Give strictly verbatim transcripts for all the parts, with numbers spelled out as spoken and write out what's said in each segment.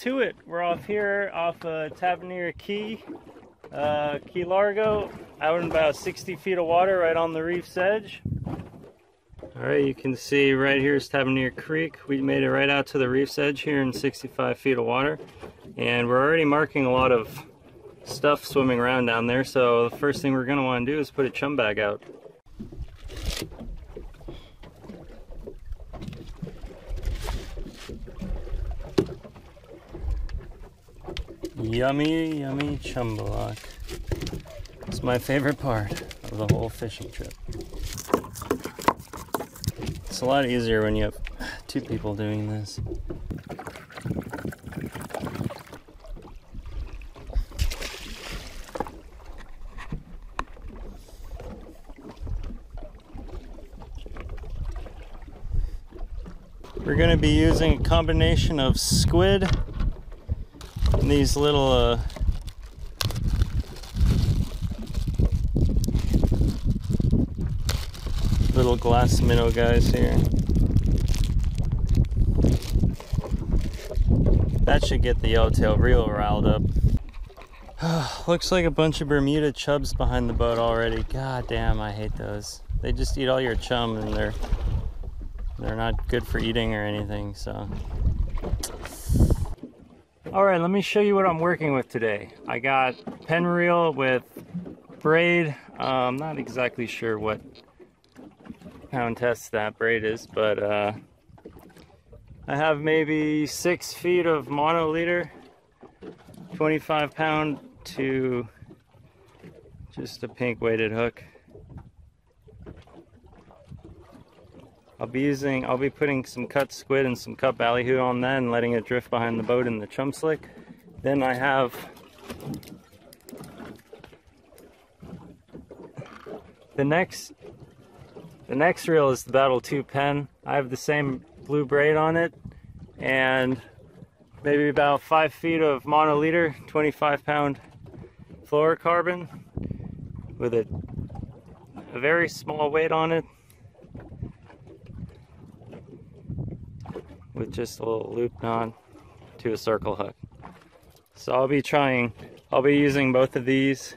to it. We're off here, off uh, Tavernier Key, uh, Key Largo, out in about sixty feet of water, right on the reef's edge. Alright, you can see right here is Tavernier Creek. We made it right out to the reef's edge here in sixty-five feet of water. And we're already marking a lot of stuff swimming around down there, so the first thing we're going to want to do is put a chum bag out. Yummy, yummy chum block. It's my favorite part of the whole fishing trip. It's a lot easier when you have two people doing this. We're going to be using a combination of squid and these little uh, little glass minnow guys here. That should get the yellowtail reel riled up. Looks like a bunch of Bermuda chubs behind the boat already. God damn, I hate those. They just eat all your chum and they're They're not good for eating or anything, so. All right, let me show you what I'm working with today. I got pen reel with braid. Uh, I'm not exactly sure what pound test that braid is, but uh, I have maybe six feet of monoliter, twenty-five pound to just a pink weighted hook. I'll be using, I'll be putting some cut squid and some cut ballyhoo on that and letting it drift behind the boat in the chum slick. Then I have, the next, the next reel is the Battle two Penn. I have the same blue braid on it and maybe about five feet of monoliter, twenty-five pound fluorocarbon with a, a very small weight on it, with just a little loop knot to a circle hook. So I'll be trying, I'll be using both of these,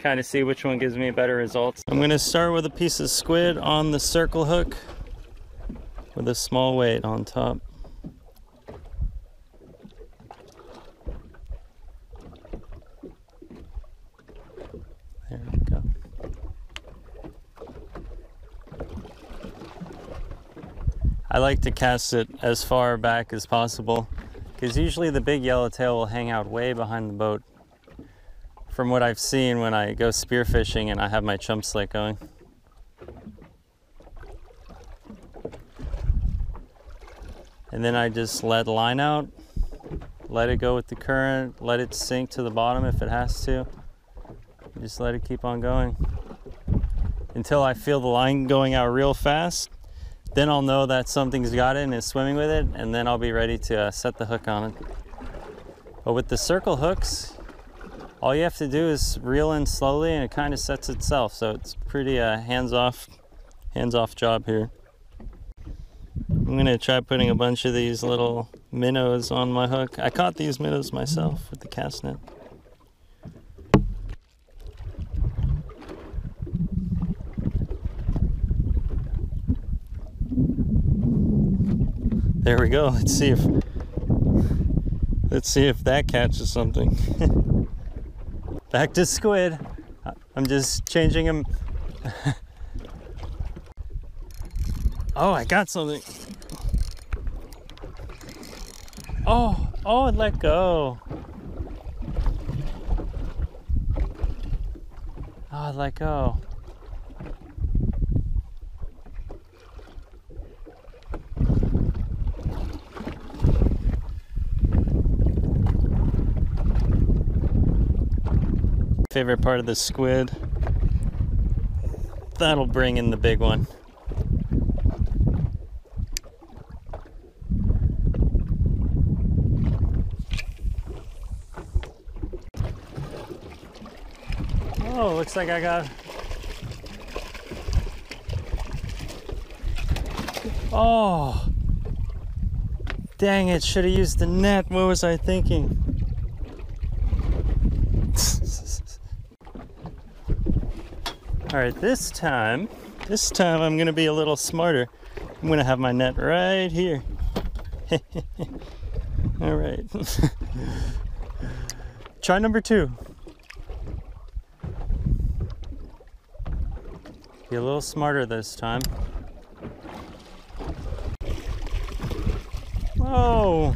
kind of see which one gives me better results. I'm gonna start with a piece of squid on the circle hook with a small weight on top. There we go. I like to cast it as far back as possible because usually the big yellowtail will hang out way behind the boat, from what I've seen when I go spearfishing and I have my chum slick going. And then I just let line out, let it go with the current, let it sink to the bottom if it has to. Just let it keep on going until I feel the line going out real fast. Then I'll know that something's got it and is swimming with it, and then I'll be ready to uh, set the hook on it. But with the circle hooks, all you have to do is reel in slowly and it kind of sets itself, so it's pretty uh, hands-off hands-off job here. I'm gonna try putting a bunch of these little minnows on my hook. I caught these minnows myself with the cast net. There we go. Let's see if let's see if that catches something. Back to squid. I'm just changing him. Oh, I got something. Oh, oh, it let go. Oh, it let go. Favorite part of the squid. That'll bring in the big one. Oh, looks like I got. Oh, Dang it, should have used the net. What was I thinking? Alright, this time, this time I'm going to be a little smarter. I'm going to have my net right here. Alright. Try number two. Be a little smarter this time. Whoa!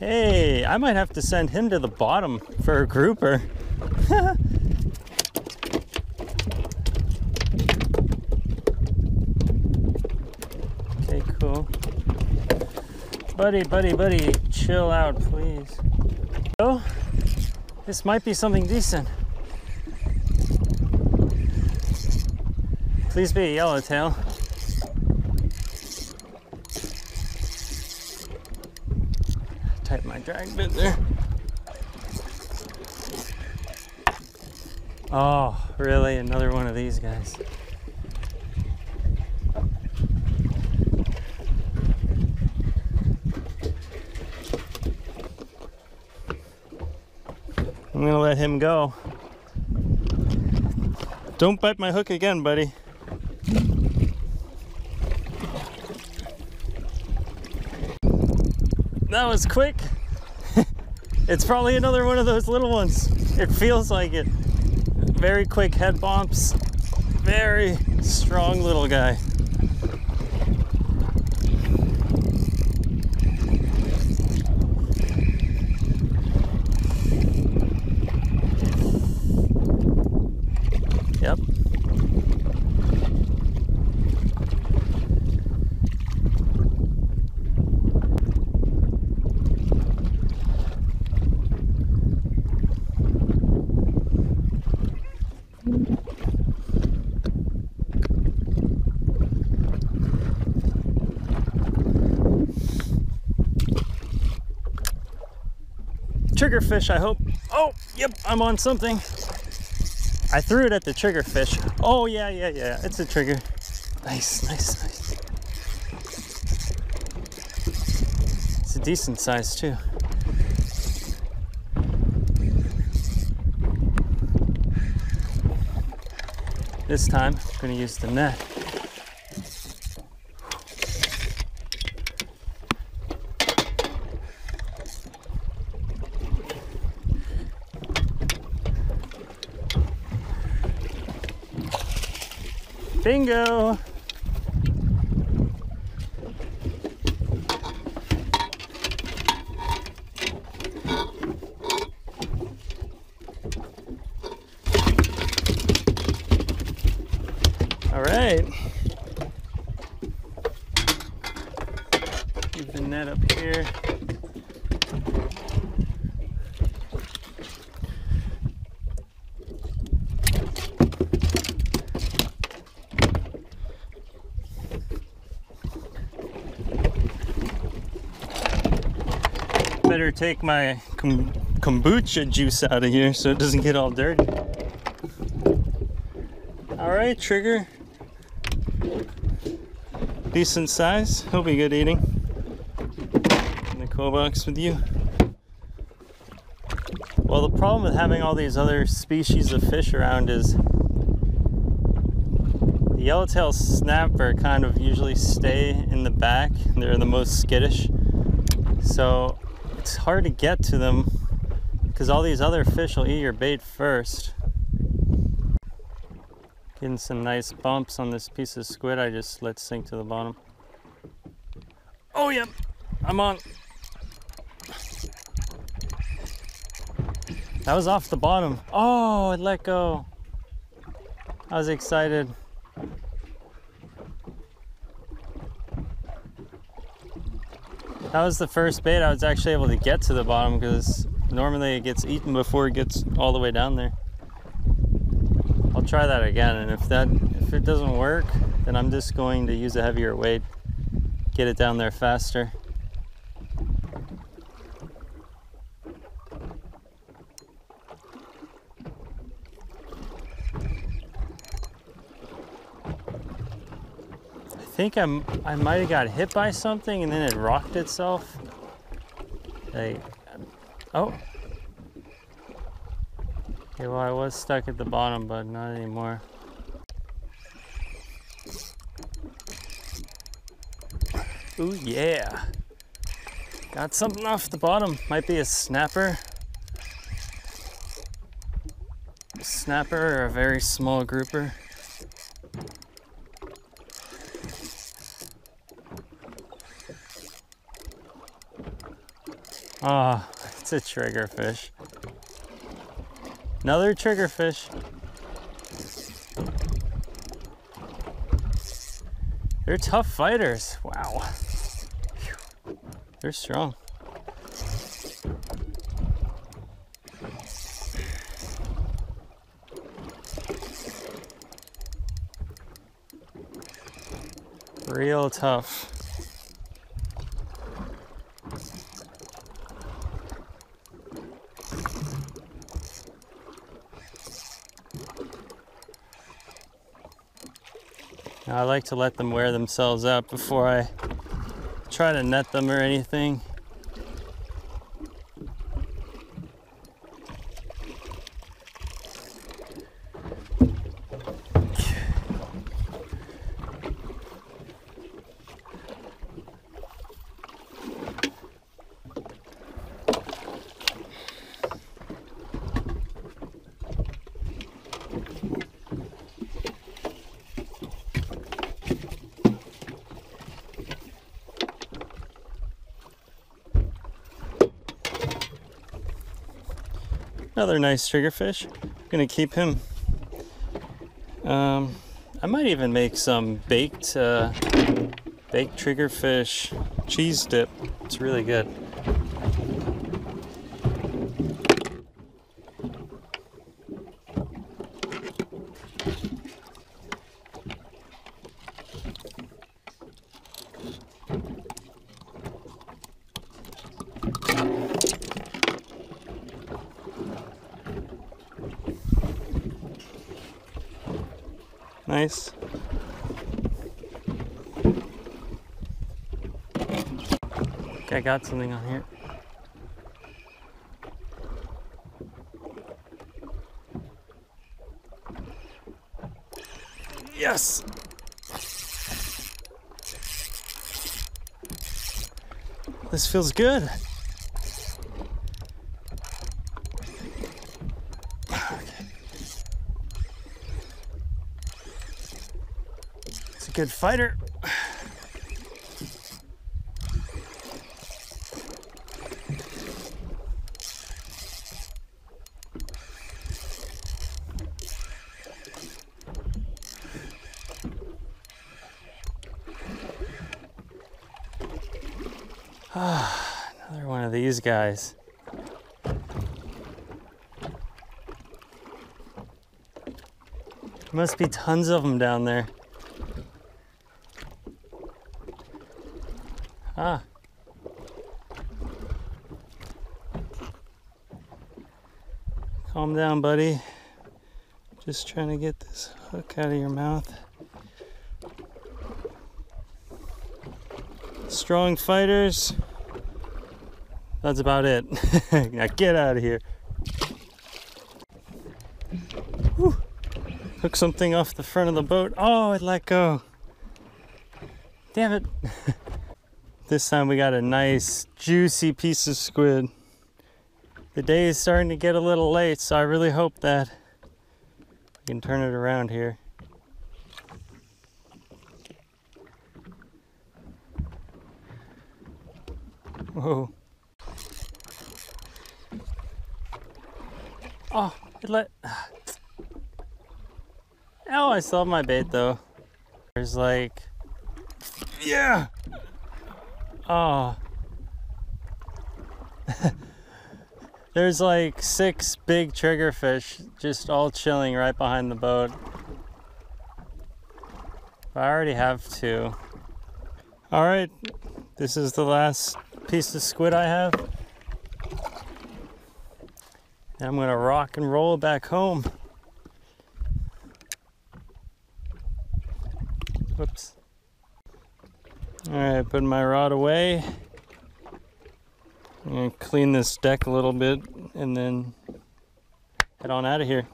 Hey, I might have to send him to the bottom for a grouper. Okay, cool. Buddy, buddy, buddy, chill out, please. Oh, this might be something decent. Please be a yellowtail. Tighten my drag bit there. Oh, really? Another one of these guys. I'm gonna let him go. Don't bite my hook again, buddy. That was quick. It's probably another one of those little ones. It feels like it. Very quick head bumps. Very strong little guy. Yep. Triggerfish, I hope. Oh, yep, I'm on something. I threw it at the triggerfish. Oh, yeah, yeah, yeah, it's a trigger. Nice, nice, nice. It's a decent size, too. This time, I'm gonna use the net. Bingo! All right. Keep the net up here. Better take my kombucha juice out of here so it doesn't get all dirty. All right, trigger. Decent size. He'll be good eating. In the cool box with you. Well, the problem with having all these other species of fish around is the yellowtail snapper kind of usually stay in the back. They're the most skittish. So it's hard to get to them because all these other fish will eat your bait first. Getting some nice bumps on this piece of squid I just let sink to the bottom. Oh yeah, I'm on. That was off the bottom. Oh, it let go. I was excited. That was the first bait I was actually able to get to the bottom because normally it gets eaten before it gets all the way down there. I'll try that again, and if that if it doesn't work, then I'm just going to use a heavier weight, get it down there faster. I think I'm, I might have got hit by something and then it rocked itself. Like, oh. Okay, well, I was stuck at the bottom, but not anymore. Ooh, yeah. Got something off the bottom. Might be a snapper. A snapper or a very small grouper. Ah, oh, it's a triggerfish. Another triggerfish. They're tough fighters. Wow. Whew. They're strong. Real tough. I like to let them wear themselves out before I try to net them or anything. Another nice triggerfish. I'm gonna keep him. Um, I might even make some baked, uh, baked triggerfish cheese dip. It's really good. Nice. Okay, I got something on here. Yes! This feels good. Good fighter. Ah, another one of these guys. Must be tons of them down there. Ah. Calm down, buddy. Just trying to get this hook out of your mouth. Strong fighters. That's about it. Now get out of here. Whew. Hook something off the front of the boat. Oh, it let go. Damn it. This time we got a nice juicy piece of squid. The day is starting to get a little late, so I really hope that we can turn it around here. Whoa. Oh, it let... Oh, I saw my bait though. There's like... Yeah! Oh, there's like six big triggerfish just all chilling right behind the boat. I already have two. All right, this is the last piece of squid I have. And I'm gonna rock and roll back home. Whoops. Alright, putting my rod away. I'm going to clean this deck a little bit and then head on out of here.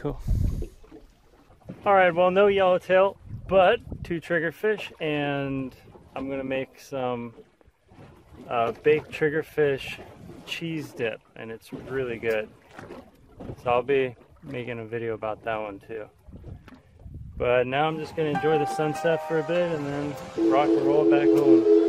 Cool. All right, well, no yellowtail, but two triggerfish, and I'm gonna make some uh, baked triggerfish cheese dip, and it's really good. So I'll be making a video about that one too. But now I'm just gonna enjoy the sunset for a bit and then rock and roll back home.